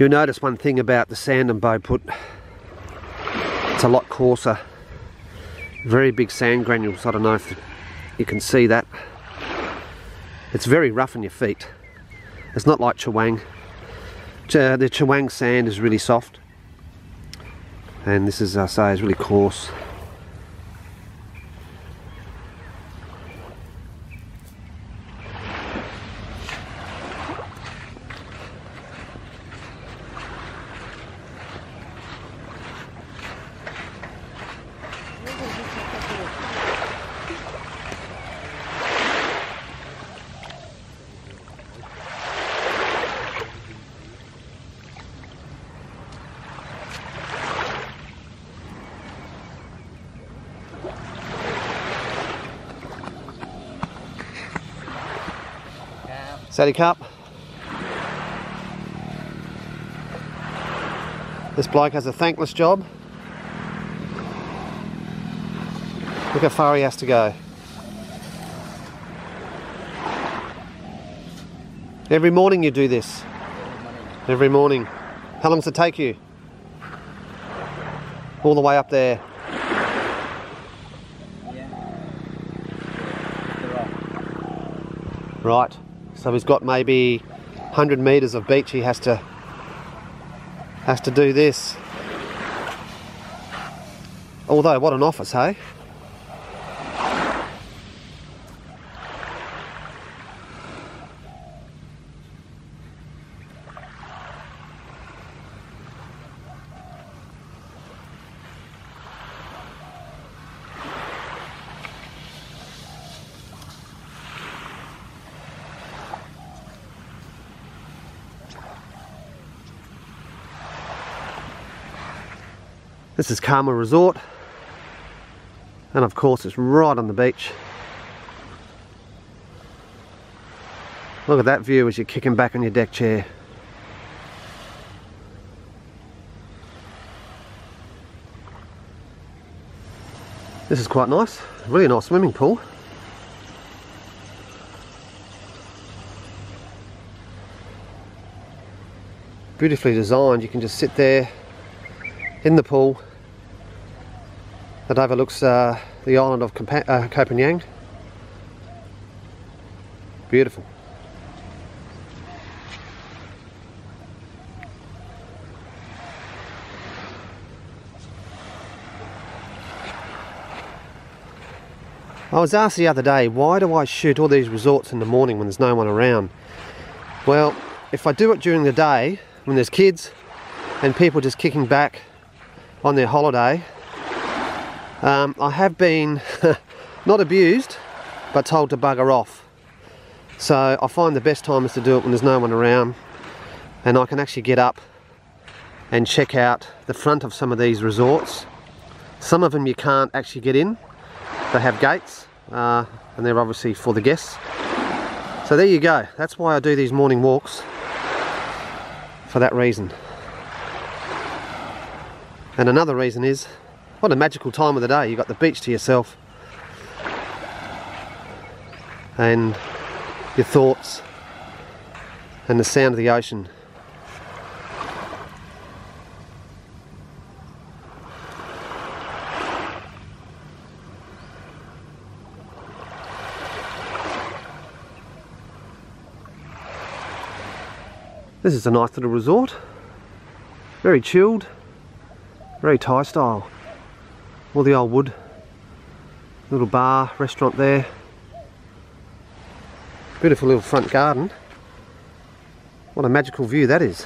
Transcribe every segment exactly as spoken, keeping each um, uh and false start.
You'll notice one thing about the sand in Bophut. It's a lot coarser. Very big sand granules. I don't know if you can see that. It's very rough on your feet. It's not like Chaweng. Uh, the Chaweng sand is really soft, and this is, I say, is really coarse. Saddie Cup. This bloke has a thankless job. Look how far he has to go. Every morning you do this. Every morning. How long does it take you? All the way up there. Right. So he's got maybe one hundred metres of beach he has to has to do this. Although what an office, hey? This is Karma Resort, and of course it's right on the beach. Look at that view as you're kicking back on your deck chair. This is quite nice, really nice swimming pool. Beautifully designed, you can just sit there in the pool that overlooks uh, the island of Compa uh, Koh Phangan. Beautiful. I was asked the other day, why do I shoot all these resorts in the morning when there's no one around? Well, if I do it during the day, when there's kids and people just kicking back on their holiday, um, I have been not abused but told to bugger off. So I find the best time is to do it when there's no one around, and I can actually get up and check out the front of some of these resorts. Some of them you can't actually get in, they have gates, uh, and they're obviously for the guests. So there you go, that's why I do these morning walks, for that reason. And another reason is, what a magical time of the day, you've got the beach to yourself. And your thoughts, and the sound of the ocean. This is a nice little resort, very chilled. Very Thai style. All the old wood. Little bar, restaurant there. Beautiful little front garden. What a magical view that is.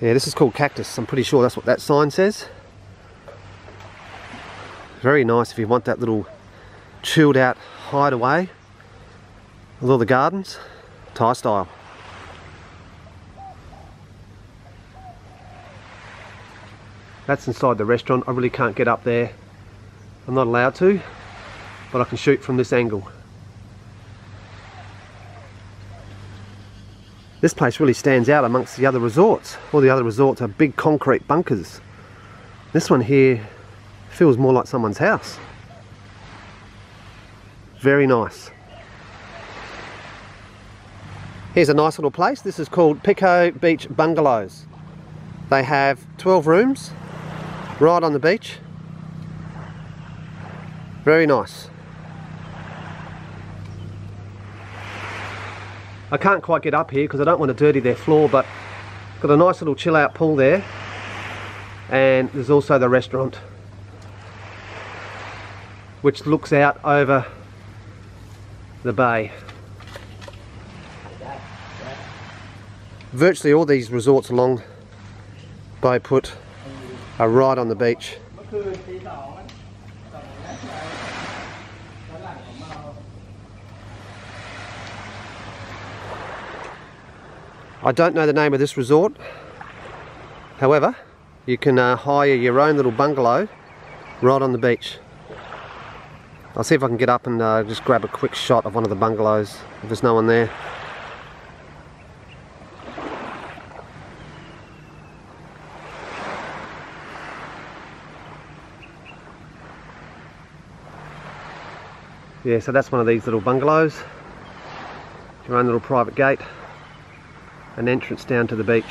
Yeah, this is called Cactus. I'm pretty sure that's what that sign says. Very nice if you want that little chilled out hideaway with all the gardens, Thai style. That's inside the restaurant. I really can't get up there. I'm not allowed to, but I can shoot from this angle. This place really stands out amongst the other resorts. All the other resorts are big concrete bunkers. This one here feels more like someone's house. Very nice. Here's a nice little place. This is called Pico Beach Bungalows. They have twelve rooms right on the beach. Very nice. I can't quite get up here because I don't want to dirty their floor, but got a nice little chill out pool there, and there's also the restaurant which looks out over the bay. Virtually all these resorts along Bophut are right on the beach. I don't know the name of this resort, however, you can uh, hire your own little bungalow right on the beach. I'll see if I can get up and uh, just grab a quick shot of one of the bungalows if there's no one there. Yeah, so that's one of these little bungalows, your own little private gate. An entrance down to the beach.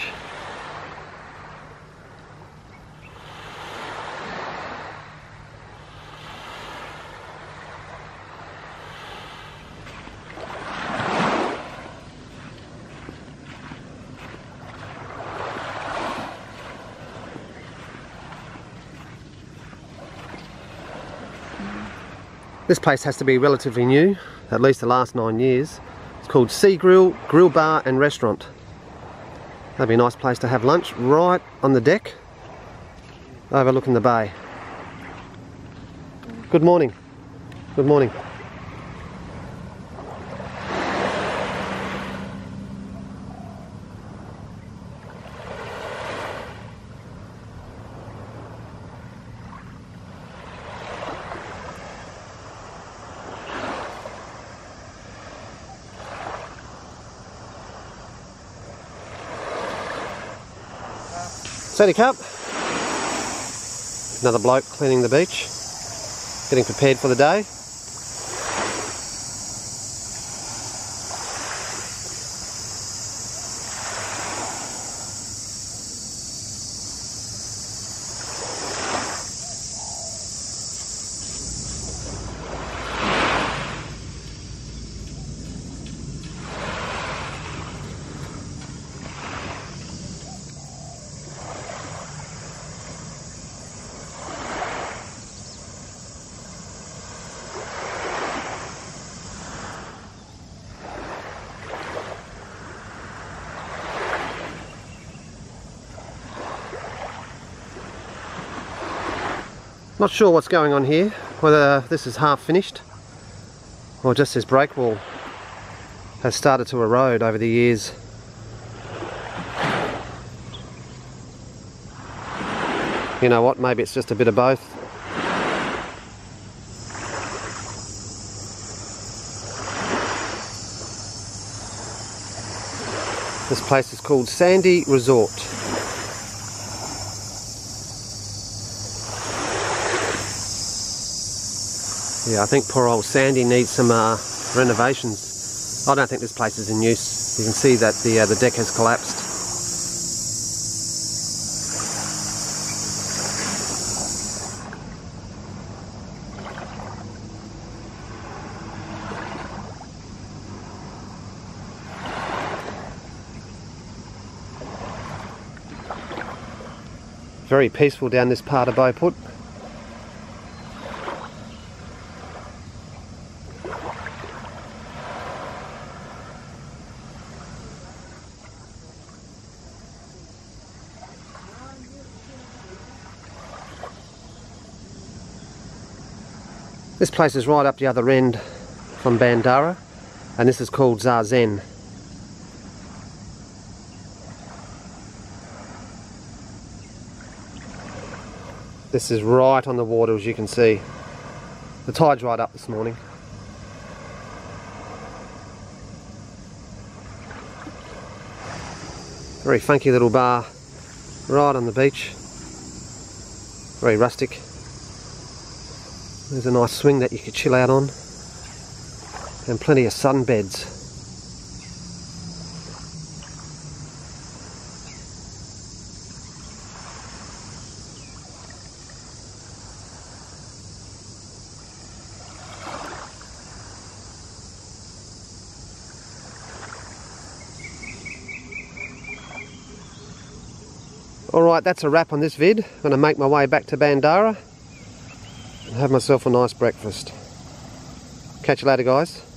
This place has to be relatively new, at least the last nine years. It's called Sea Grill, Grill Bar and Restaurant. That'd be a nice place to have lunch, right on the deck, overlooking the bay. Good morning. Good morning. Steady cup. Another bloke cleaning the beach, getting prepared for the day. Not sure what's going on here, whether this is half finished or just this break wall has started to erode over the years. You know what, maybe it's just a bit of both. This place is called Zazen Resort. Yeah, I think poor old Sandy needs some uh, renovations. I don't think this place is in use. You can see that the, uh, the deck has collapsed. Very peaceful down this part of Bophut. This place is right up the other end from Bandara, and this is called Zazen. This is right on the water, as you can see. The tide's right up this morning. Very funky little bar right on the beach. Very rustic. There's a nice swing that you could chill out on. And plenty of sunbeds. Alright, that's a wrap on this vid. I'm going to make my way back to Bandara and have myself a nice breakfast. Catch you later, guys.